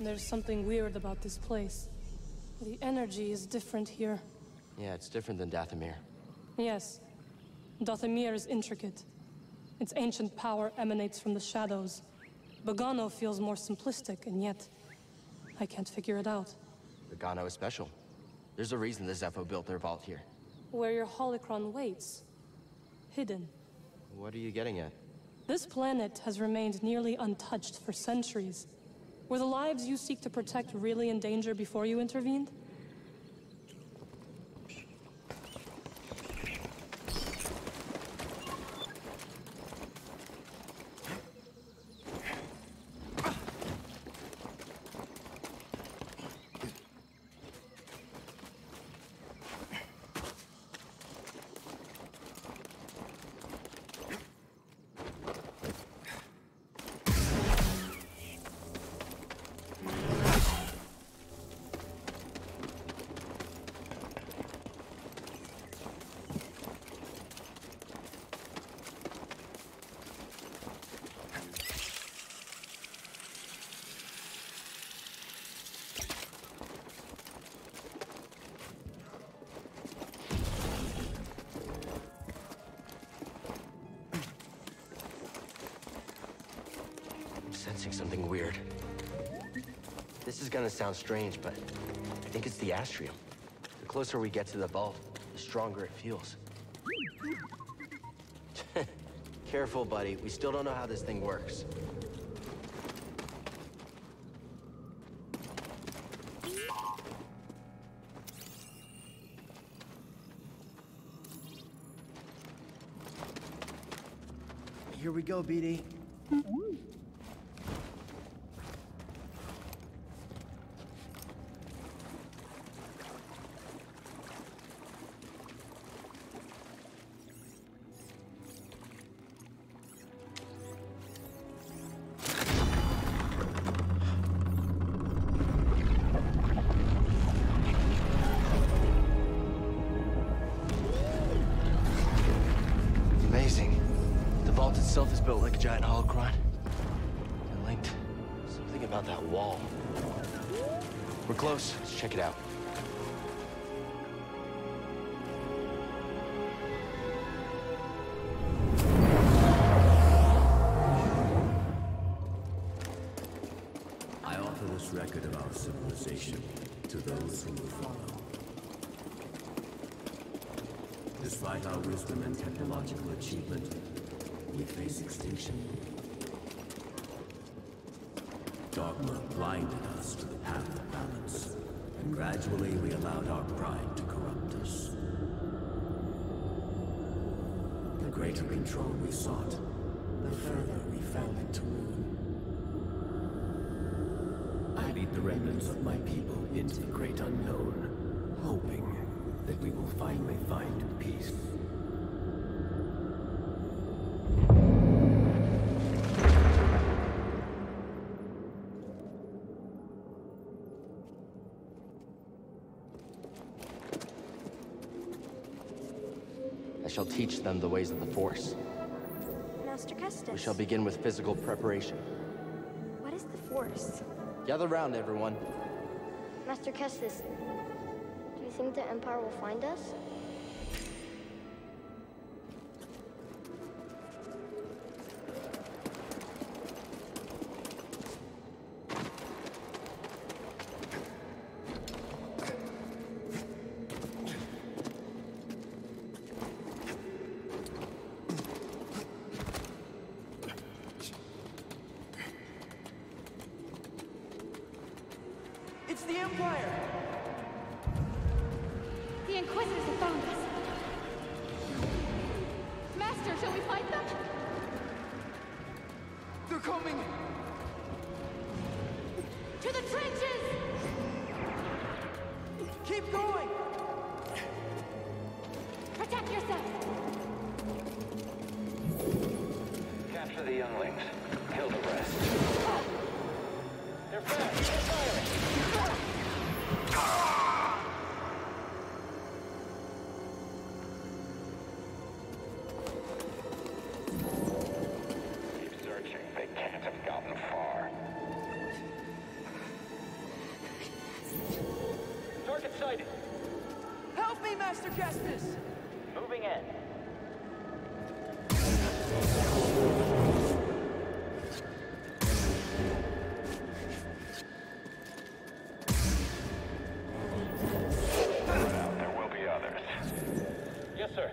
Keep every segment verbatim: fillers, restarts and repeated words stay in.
There's something weird about this place. The energy is different here. Yeah, it's different than Dathomir. Yes. Dathomir is intricate. Its ancient power emanates from the shadows. Bogano feels more simplistic, and yet I can't figure it out. Bogano is special. There's a reason the Zeffo built their vault here. Where your holocron waits. Hidden. What are you getting at? This planet has remained nearly untouched for centuries. Were the lives you seek to protect really in danger before you intervened? Something weird. This is gonna sound strange, but I think it's the Astrium. The closer we get to the vault, the stronger it feels. Careful, buddy. We still don't know how this thing works. Here we go, B D. Giant holocron. They're linked. Something about that wall. We're close. Let's check it out. I offer this record of our civilization to those who will follow. Despite our wisdom and technological achievement, we face extinction. Dogma blinded us to the path of balance, and gradually we allowed our pride to corrupt us. The greater control we sought, the further we found it to ruin. I lead the remnants of my people into the great unknown, hoping that we will finally find peace. Shall teach them the ways of the Force. Master Kestis. We shall begin with physical preparation. What is the Force? Gather round, everyone. Master Kestis, do you think the Empire will find us? It's the Empire! The Inquisitors have found us! Master, shall we fight them? They're coming! To the trenches! Keep going! Protect yourself! Capture the younglings. Kill the rest. Oh. They're back! They're firing! Keep searching. They can't have gotten far. good. Help me, Master Kestis. Moving in. Now, there will be others. Yes, sir.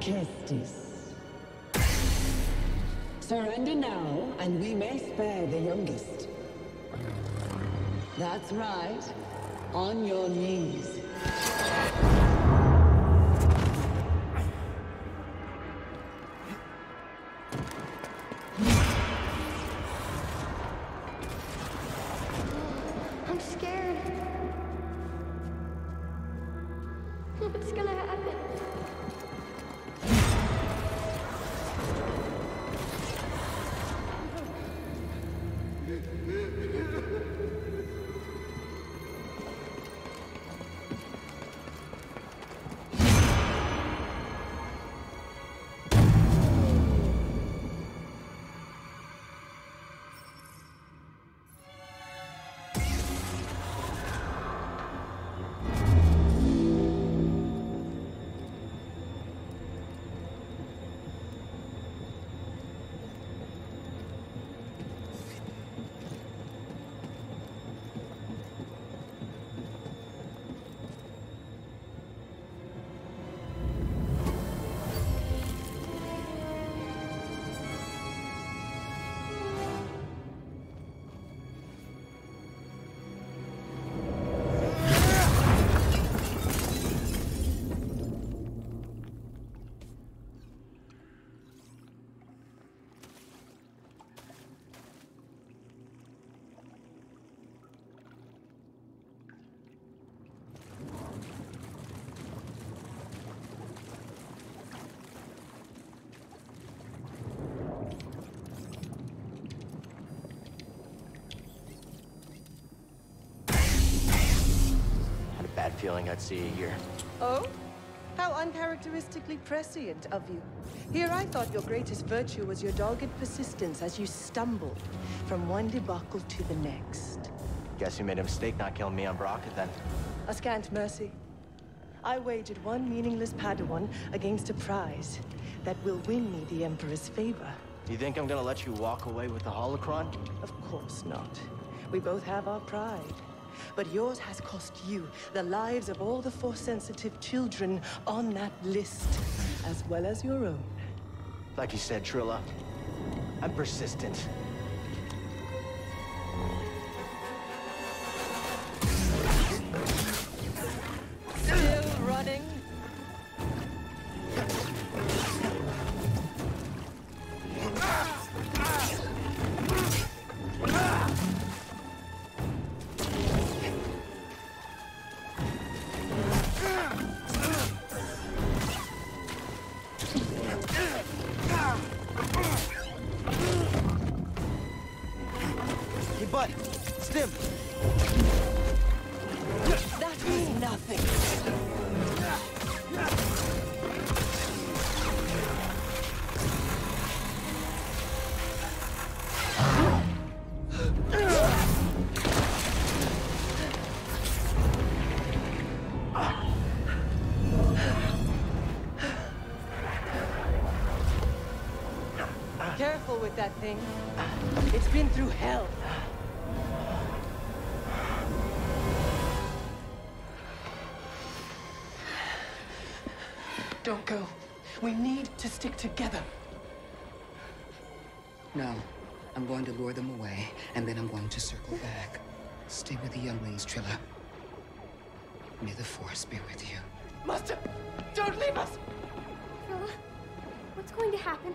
Kestis. Surrender now, and we may spare the youngest. That's right. On your knees. I'm scared. What's gonna happen? Bad feeling I'd see you here. Oh? How uncharacteristically prescient of you. Here I thought your greatest virtue was your dogged persistence as you stumbled from one debacle to the next. Guess you made a mistake not killing me on Baraka then. A scant mercy. I wagered one meaningless Padawan against a prize that will win me the Emperor's favor. You think I'm gonna let you walk away with the holocron? Of course not. We both have our pride. But yours has cost you the lives of all the Force-sensitive children on that list, as well as your own. Like you said, Trilla, I'm persistent. Still running? Careful with that thing. It's been through hell. Don't go. We need to stick together. No. I'm going to lure them away, and then I'm going to circle back. Stay with the younglings, Trilla. May the Force be with you. Master! Don't leave us! Trilla, what's going to happen?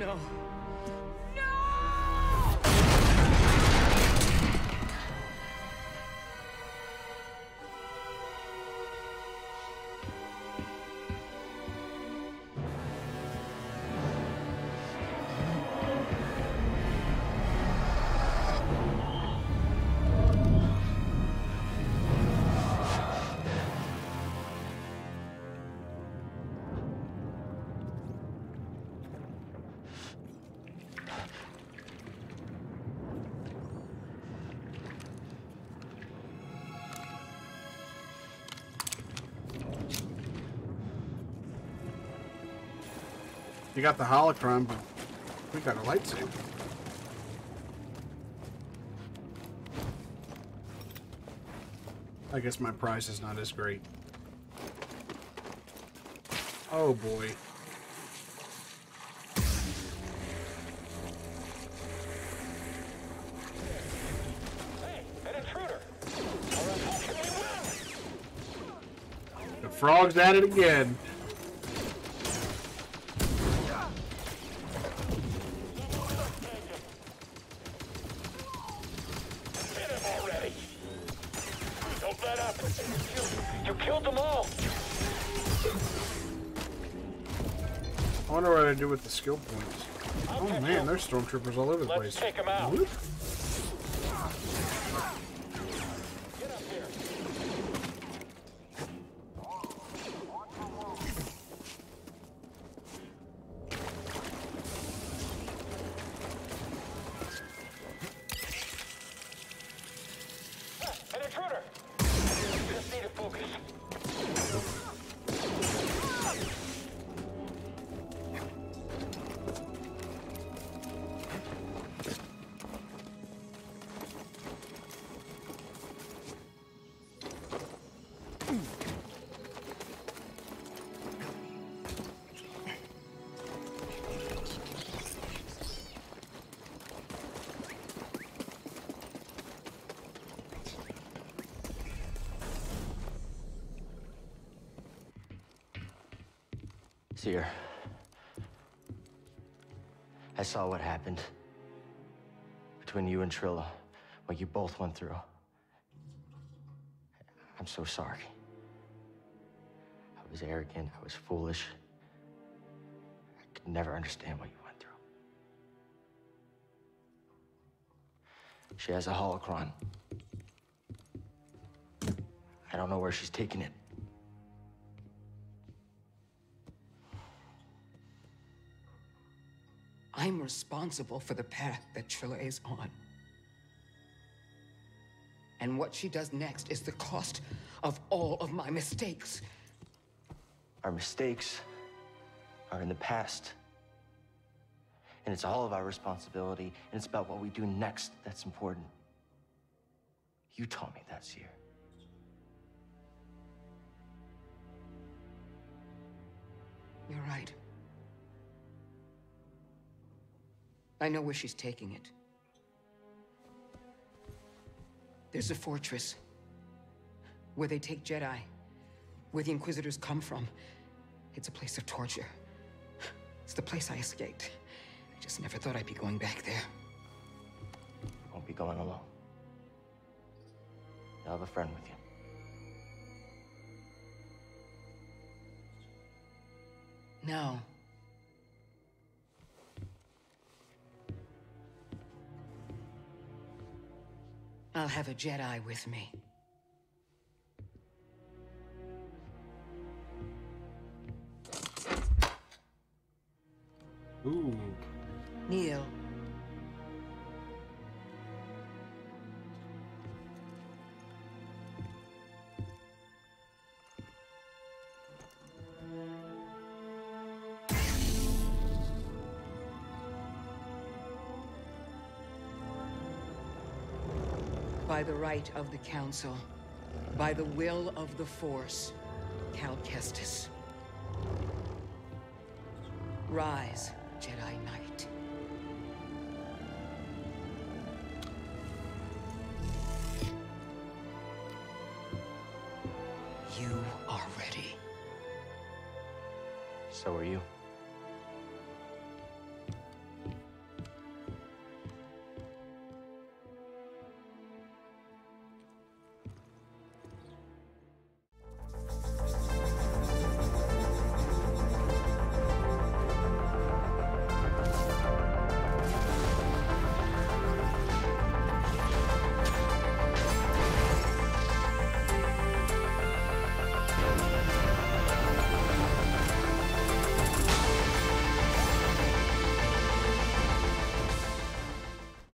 No. You got the holocron, but we got a lightsaber. I guess my price is not as great. Oh boy. Hey, an intruder. The frog's at it again. Do with the skill points. I'll oh man, you. There's stormtroopers all over the Let's place. Take them out. Whoop. Get up here. An intruder. Just need to focus. Sierra, I saw what happened between you and Trilla, what you both went through. I'm so sorry. I was arrogant, I was foolish. I could never understand what you went through. She has a holocron. I don't know where she's taking it. I'm responsible for the path that Trilla is on. And what she does next is the cost of all of my mistakes. Our mistakes are in the past. And it's all of our responsibility, and it's about what we do next that's important. You taught me that, Sierra. You're right. I know where she's taking it. There's a fortress where they take Jedi, where the Inquisitors come from. It's a place of torture. It's the place I escaped. I just never thought I'd be going back there. You won't be going alone. You'll have a friend with you. No. I'll have a Jedi with me. Ooh. Kneel. By the right of the Council, by the will of the Force, Cal Kestis. Rise, Jedi Knight. You are ready. So are you.